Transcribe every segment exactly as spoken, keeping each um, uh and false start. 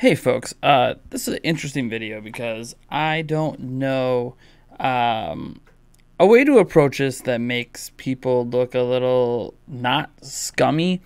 Hey folks, uh, this is an interesting video because I don't know um, a way to approach this that makes people look a little not scummy.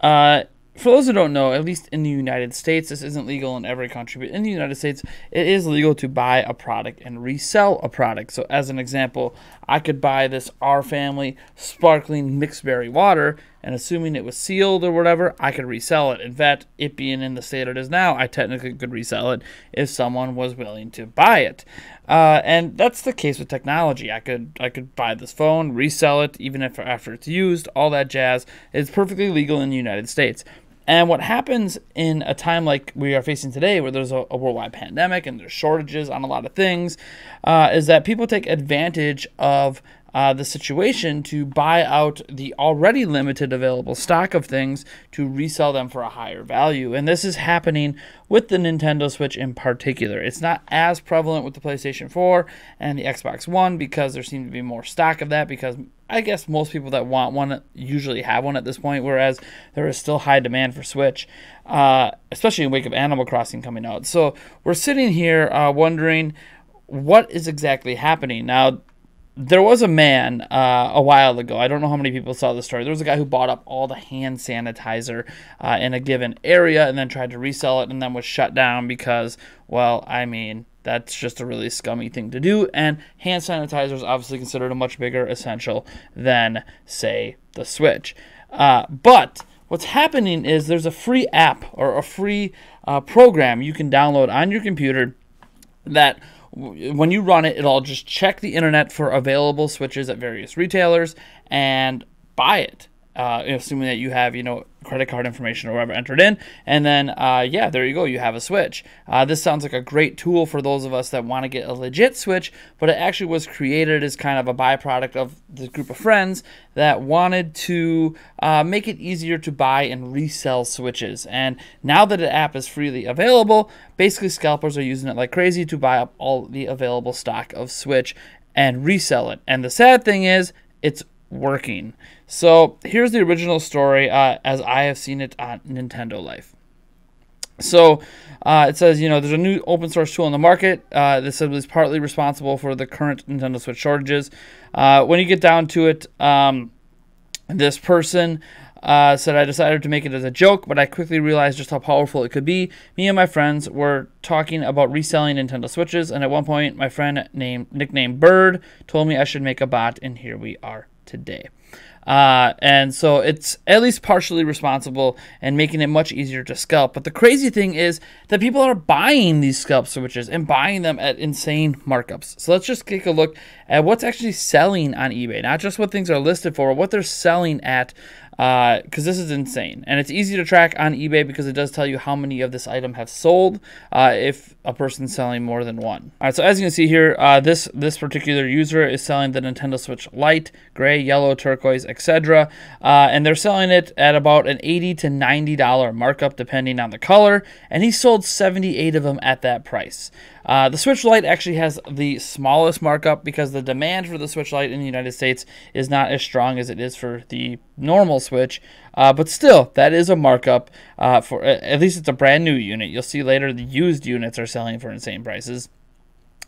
Uh, for those who don't know, at least in the United States, this isn't legal in every country, but in the United States, it is legal to buy a product and resell a product. So as an example, I could buy this Our Family Sparkling Mixed Berry Water, and assuming it was sealed or whatever, I could resell it. In fact, it being in the state it is now, I technically could resell it if someone was willing to buy it. Uh, and that's the case with technology. I could I could buy this phone, resell it, even if after it's used, all that jazz. It's perfectly legal in the United States. And what happens in a time like we are facing today, where there's a, a worldwide pandemic and there's shortages on a lot of things, uh, is that people take advantage of Uh, the situation to buy out the already limited available stock of things to resell them for a higher value. And this is happening with the Nintendo Switch in particular. It's not as prevalent with the PlayStation four and the Xbox One because there seemed to be more stock of that, because I guess most people that want one usually have one at this point, whereas there is still high demand for Switch, uh, especially in wake of Animal Crossing coming out. So we're sitting here uh, wondering what is exactly happening. Now, there was a man uh, a while ago, I don't know how many people saw this story, there was a guy who bought up all the hand sanitizer uh, in a given area and then tried to resell it and then was shut down because, well, I mean, that's just a really scummy thing to do. And hand sanitizer is obviously considered a much bigger essential than, say, the Switch. Uh, but what's happening is there's a free app or a free uh, program you can download on your computer that, when you run it, it'll just check the internet for available Switches at various retailers and buy it, uh, assuming that you have, you know, credit card information or whatever entered in. And then, uh, yeah, there you go. You have a Switch. Uh, this sounds like a great tool for those of us that want to get a legit Switch, but it actually was created as kind of a byproduct of the group of friends that wanted to uh, make it easier to buy and resell Switches. And now that the app is freely available, basically scalpers are using it like crazy to buy up all the available stock of Switch and resell it. And the sad thing is, it's working. So here's the original story uh, as I have seen it on Nintendo Life. So uh, it says, you know, there's a new open source tool in the market uh, that said was partly responsible for the current Nintendo Switch shortages. Uh, when you get down to it, um, this person uh, said, I decided to make it as a joke, but I quickly realized just how powerful it could be. Me and my friends were talking about reselling Nintendo Switches, and at one point, my friend named nicknamed Bird told me I should make a bot, and here we are today. Uh, and so it's at least partially responsible and making it much easier to scalp. But the crazy thing is that people are buying these scalp Switches and buying them at insane markups. So let's just take a look at what's actually selling on eBay, not just what things are listed for, but what they're selling at, because uh, this is insane. And it's easy to track on eBay because it does tell you how many of this item have sold uh, if a person's selling more than one. All right, so as you can see here, uh, this, this particular user is selling the Nintendo Switch Lite, gray, yellow, turquoise, et cetera. Uh, and they're selling it at about an eighty to ninety dollar markup depending on the color. And he sold seventy-eight of them at that price. Uh, the Switch Lite actually has the smallest markup because the demand for the Switch Lite in the United States is not as strong as it is for the normal Switch. Uh, but still, that is a markup uh, for, at least it's a brand new unit. You'll see later the used units are selling for insane prices.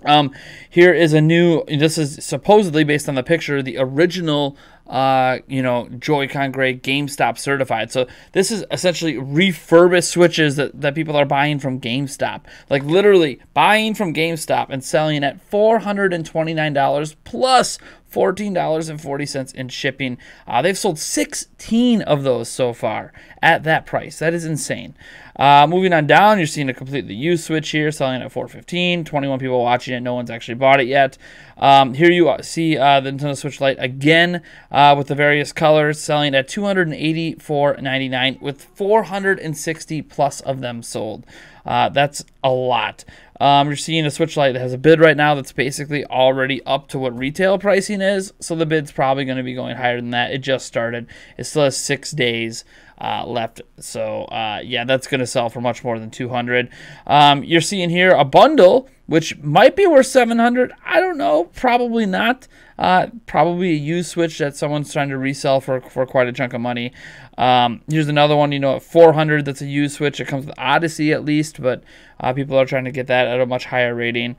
Um, here is a new, this is supposedly based on the picture, the original, uh, you know, Joy-Con gray GameStop certified. So this is essentially refurbished Switches that, that people are buying from GameStop, like literally buying from GameStop and selling at four hundred twenty-nine dollars plus fourteen dollars and forty cents in shipping. Uh, they've sold sixteen of those so far at that price. That is insane. Uh, moving on down, you're seeing a completely used Switch here, selling at four fifteen. twenty-one people watching it. No one's actually bought it yet. Um, here you see uh, the Nintendo Switch Lite again uh, with the various colors, selling at two hundred eighty-four ninety-nine with four hundred sixty plus of them sold. Uh, that's a lot. Um, you're seeing a Switch Lite that has a bid right now that's basically already up to what retail pricing is, so the bid's probably going to be going higher than that. It just started. It still has six days uh, left, so uh, yeah, that's going to sell for much more than two hundred. Um, you're seeing here a bundle, which might be worth seven hundred. I don't know. Probably not. Uh, probably a used Switch that someone's trying to resell for, for quite a chunk of money. Um, here's another one, you know, at four hundred, that's a used Switch. It comes with Odyssey at least, but uh, people are trying to get that at a much higher rating.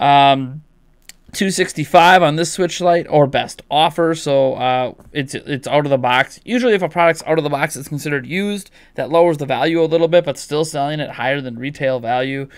Um, two sixty-five on this Switch Lite, or best offer, so uh, it's it's out of the box. Usually if a product's out of the box, it's considered used. That lowers the value a little bit, but still selling it higher than retail value.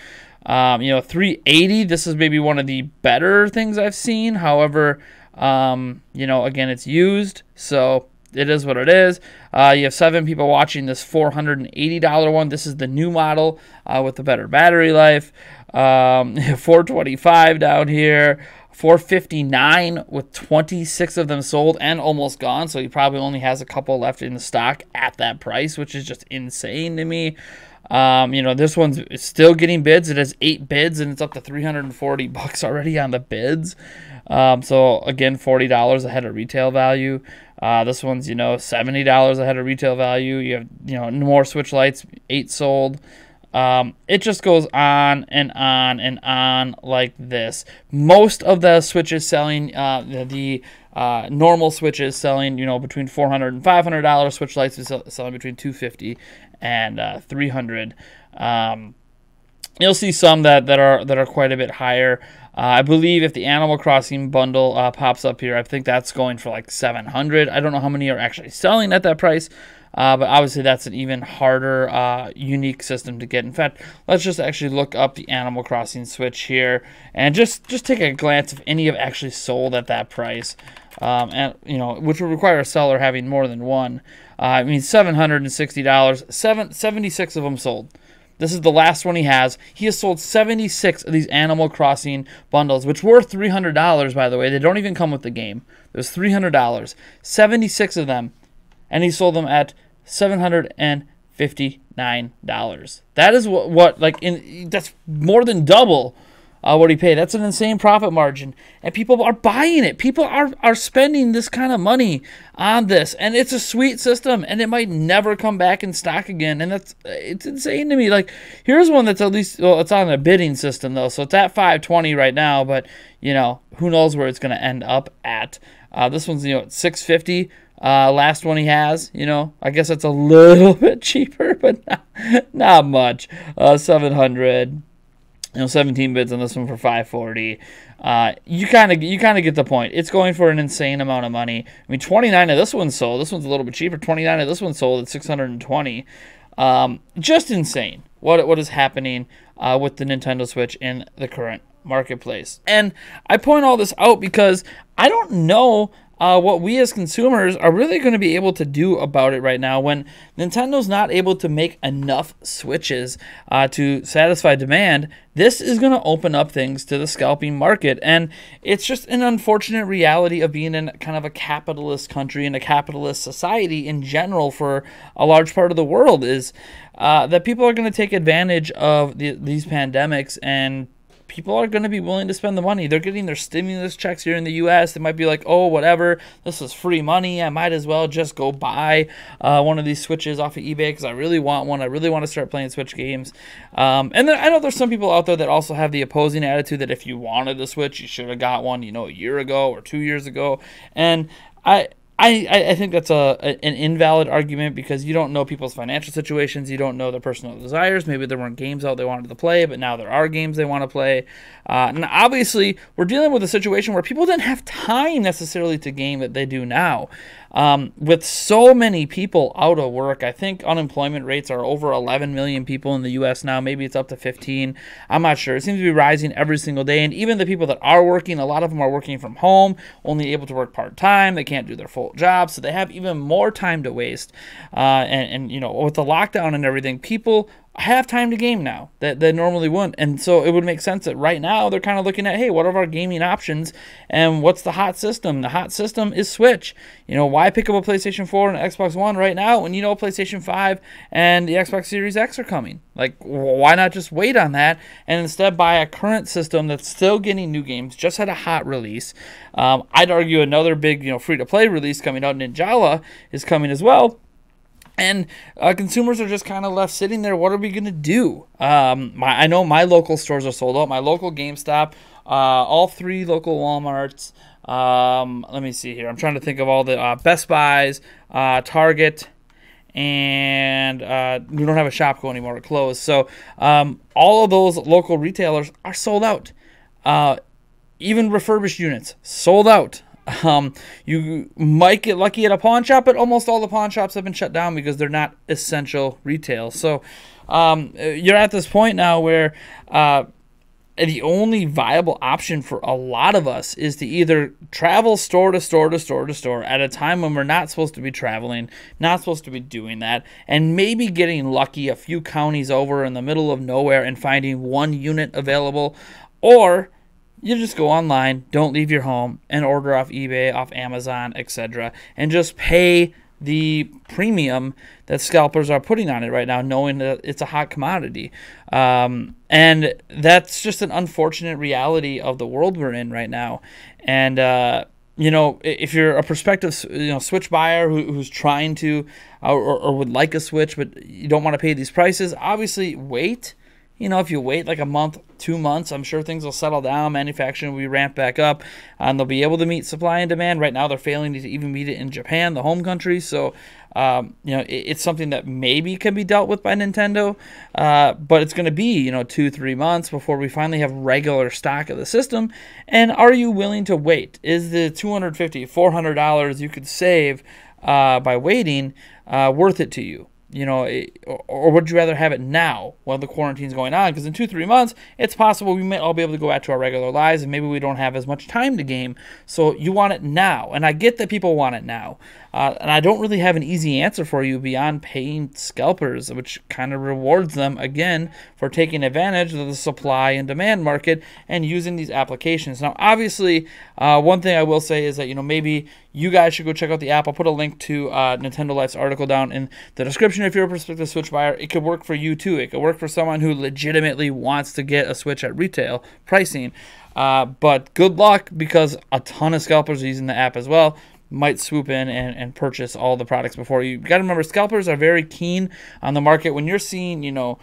Um, you know, three eighty, this is maybe one of the better things I've seen. However, um, you know, again, it's used, so it is what it is. Uh, you have seven people watching this four hundred eighty dollar one. This is the new model uh, with the better battery life. Um, four twenty-five down here. four fifty-nine with twenty-six of them sold and almost gone, so he probably only has a couple left in the stock at that price, which is just insane to me. Um, you know, this one's still getting bids. It has eight bids, and it's up to three hundred forty bucks already on the bids. Um, so, again, forty dollars ahead of retail value. Uh, this one's, you know, seventy dollars ahead of retail value. You have, you know, more Switch Lights, eight sold. Um, it just goes on and on and on like this. Most of the Switches selling, uh, the, the uh, normal Switches selling, you know, between four hundred and five hundred dollars. Switch Lights is selling between two fifty and uh, three hundred. Um, you'll see some that that are that are quite a bit higher. Uh, I believe if the Animal Crossing bundle uh, pops up here, I think that's going for like seven hundred. I don't know how many are actually selling at that price. Uh, but obviously that's an even harder, uh, unique system to get. In fact, let's just actually look up the Animal Crossing Switch here and just, just take a glance if any have actually sold at that price. Um, and, you know, which would require a seller having more than one. Uh, I mean, seven hundred sixty dollars, seven, seventy-six of them sold. This is the last one he has. He has sold seventy-six of these Animal Crossing bundles, which were three hundred dollars, by the way. They don't even come with the game. It was three hundred dollars. seventy-six of them. And he sold them at seven hundred fifty-nine dollars. That is what, what like, in that's more than double uh, what he paid. That's an insane profit margin. And people are buying it. People are, are spending this kind of money on this. And it's a sweet system, and it might never come back in stock again. And that's it's insane to me. Like, here's one that's at least, well, it's on a bidding system, though. So it's at five twenty right now, but, you know, who knows where it's going to end up at. Uh, this one's, you know, at six fifty. Uh, last one he has, you know, I guess that's a little bit cheaper, but not, not much. Uh, seven hundred, you know, seventeen bids on this one for five forty. Uh, you kind of, you kind of get the point. It's going for an insane amount of money. I mean, twenty-nine of this one sold. This one's a little bit cheaper. twenty-nine of this one sold at six hundred twenty. Um, just insane. What what is happening uh, with the Nintendo Switch in the current marketplace? And I point all this out because I don't know. Uh, what we as consumers are really going to be able to do about it right now when Nintendo's not able to make enough Switches uh, to satisfy demand. This is going to open up things to the scalping market, and it's just an unfortunate reality of being in kind of a capitalist country and a capitalist society in general for a large part of the world is uh, that people are going to take advantage of the, these pandemics, and people are going to be willing to spend the money. They're getting their stimulus checks here in the U S They might be like, oh, whatever, this is free money. I might as well just go buy uh, one of these Switches off of eBay because I really want one. I really want to start playing Switch games. Um, and then I know there's some people out there that also have the opposing attitude that if you wanted a Switch, you should have got one, you know, a year ago or two years ago. And I... I, I think that's a, an invalid argument because you don't know people's financial situations. You don't know their personal desires. Maybe there weren't games out they wanted to play, but now there are games they want to play. Uh, and obviously, we're dealing with a situation where people didn't have time necessarily to game that they do now. Um, with so many people out of work, I think unemployment rates are over eleven million people in the U S now. Maybe it's up to fifteen. I'm not sure. It seems to be rising every single day. And even the people that are working, a lot of them are working from home, only able to work part-time. They can't do their full job, so they have even more time to waste. Uh, and, and, you know, with the lockdown and everything, people have time to game now that they normally wouldn't. And so it would make sense that right now they're kind of looking at, hey, what are our gaming options and what's the hot system? The hot system is Switch. You know, why pick up a PlayStation four and an Xbox One right now when you know PlayStation five and the Xbox Series X are coming? Like, why not just wait on that and instead buy a current system that's still getting new games, just had a hot release? Um, I'd argue another big, you know, free-to-play release coming out, Ninjala, is coming as well. And uh, consumers are just kind of left sitting there. What are we going to do? Um, my, I know my local stores are sold out. My local GameStop, uh, all three local Walmarts, Um, let me see here. I'm trying to think of all the uh, Best Buys, uh, Target, and uh, we don't have a Shopko anymore. We're closed. So um, all of those local retailers are sold out. Uh, even refurbished units, sold out. Um, you might get lucky at a pawn shop, but almost all the pawn shops have been shut down because they're not essential retail. So um, you're at this point now where uh, the only viable option for a lot of us is to either travel store to store to store to store at a time when we're not supposed to be traveling, not supposed to be doing that, and maybe getting lucky a few counties over in the middle of nowhere and finding one unit available, or you just go online, don't leave your home, and order off eBay, off Amazon, et cetera, and just pay the premium that scalpers are putting on it right now, knowing that it's a hot commodity. Um, and that's just an unfortunate reality of the world we're in right now. And, uh, you know, if you're a prospective you know, Switch buyer who, who's trying to uh, or, or would like a Switch but you don't want to pay these prices, obviously wait. You know, if you wait like a month, two months, I'm sure things will settle down. Manufacturing will be ramped back up, and they'll be able to meet supply and demand. Right now, they're failing to even meet it in Japan, the home country. So, um, you know, it, it's something that maybe can be dealt with by Nintendo, uh, but it's going to be, you know, two, three months before we finally have regular stock of the system. And are you willing to wait? Is the two hundred fifty dollars, four hundred dollars you could save uh, by waiting uh, worth it to you? You know, or would you rather have it now while the quarantine's going on? Because in two, three months, it's possible we may all be able to go back to our regular lives, and maybe we don't have as much time to game. So you want it now, and I get that people want it now, uh, and I don't really have an easy answer for you beyond paying scalpers, which kind of rewards them again for taking advantage of the supply and demand market and using these applications. Now, obviously, uh, one thing I will say is that you know maybe you guys should go check out the app. I'll put a link to uh, Nintendo Life's article down in the description. If you're a prospective Switch buyer, it could work for you too. It could work for someone who legitimately wants to get a Switch at retail pricing. Uh, but good luck, because a ton of scalpers are using the app as well. Might swoop in and, and purchase all the products before you. You got to remember, scalpers are very keen on the market. When you're seeing, you know,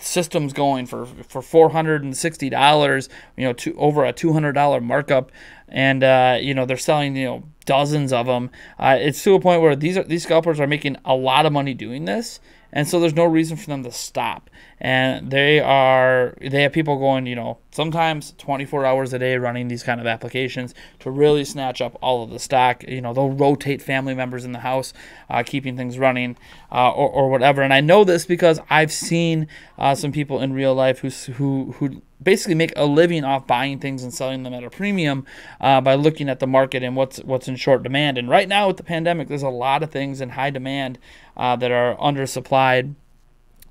systems going for for four hundred sixty dollars, you know, to over a two hundred dollar markup, and uh, you know they're selling you know dozens of them. Uh, it's to a point where these are, these scalpers are making a lot of money doing this, and so there's no reason for them to stop. And they are they have people going you know sometimes twenty-four hours a day running these kind of applications to really snatch up all of the stock. You know they'll rotate family members in the house, uh, keeping things running uh, or or whatever. And I know this because I've seen uh, some people in real life who who who. basically make a living off buying things and selling them at a premium uh, by looking at the market and what's what's in short demand. And right now with the pandemic, there's a lot of things in high demand uh, that are undersupplied.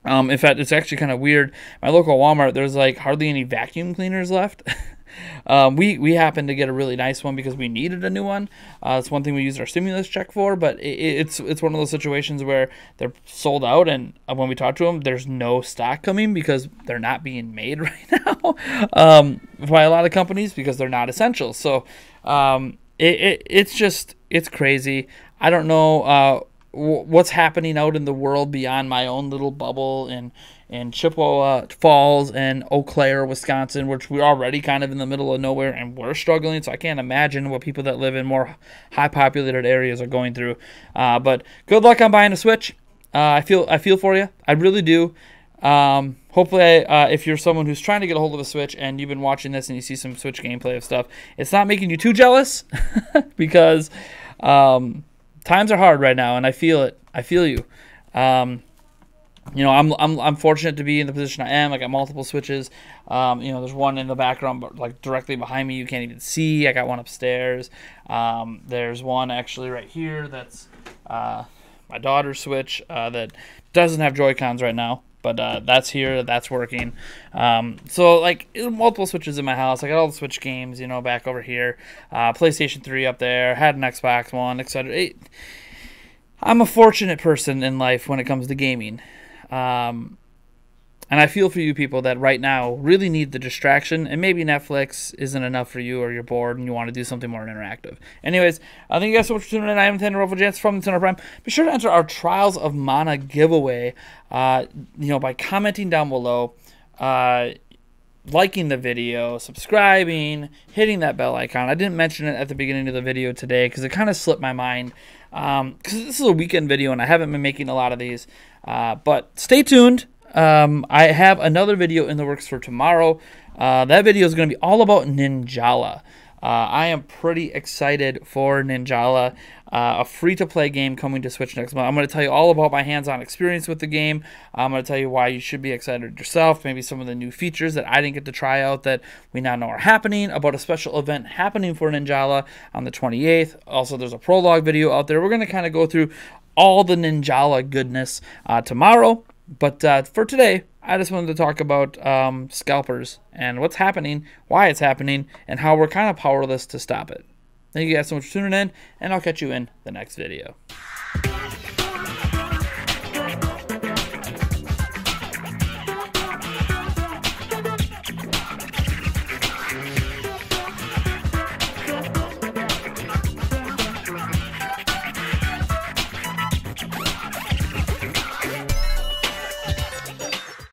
Um, in fact, it's actually kind of weird. My local Walmart, there's like hardly any vacuum cleaners left. Um, we, we happened to get a really nice one because we needed a new one. Uh, it's one thing we used our stimulus check for, but it, it's it's one of those situations where they're sold out, and when we talk to them, there's no stock coming because they're not being made right now um, by a lot of companies because they're not essential. So um, it, it it's just, it's crazy. I don't know uh, what's happening out in the world beyond my own little bubble and in Chippewa Falls and Eau Claire, Wisconsin, which we're already kind of in the middle of nowhere and we're struggling. So I can't imagine what people that live in more high populated areas are going through. Uh, but good luck on buying a Switch. Uh, I feel I feel for you. I really do. Um, hopefully, uh, if you're someone who's trying to get a hold of a Switch and you've been watching this and you see some Switch gameplay of stuff, it's not making you too jealous because um, times are hard right now, and I feel it. I feel you. Um, You know, I'm, I'm I'm fortunate to be in the position I am. I got multiple Switches. Um, you know, there's one in the background, but like directly behind me, you can't even see. I got one upstairs. Um, there's one actually right here that's uh, my daughter's Switch uh, that doesn't have Joy-Cons right now, but uh, that's here. That's working. Um, so like multiple Switches in my house. I got all the Switch games, you know, back over here. Uh, PlayStation three up there. Had an Xbox One, et cetera. I'm a fortunate person in life when it comes to gaming. Um, and I feel for you people that right now really need the distraction, and maybe Netflix isn't enough for you, or you're bored and you want to do something more interactive. Anyways, uh, thank you guys so much for tuning in. I am Thander Rolf Jans from the Nintendo Prime. Be sure to enter our Trials of Mana giveaway, uh, you know, by commenting down below, uh, liking the video, subscribing, hitting that bell icon. I didn't mention it at the beginning of the video today because it kind of slipped my mind. Um, because this is a weekend video and I haven't been making a lot of these. Uh, but stay tuned. Um, I have another video in the works for tomorrow. Uh, that video is going to be all about Ninjala. Uh, I am pretty excited for Ninjala, uh, a free-to-play game coming to Switch next month. I'm going to tell you all about my hands-on experience with the game. I'm going to tell you why you should be excited yourself, maybe some of the new features that I didn't get to try out that we now know are happening, about a special event happening for Ninjala on the twenty-eighth. Also, there's a prologue video out there. We're going to kind of go through all the Ninjala goodness uh, tomorrow. But uh, for today, I just wanted to talk about um, scalpers and what's happening, why it's happening, and how we're kind of powerless to stop it. Thank you guys so much for tuning in, and I'll catch you in the next video.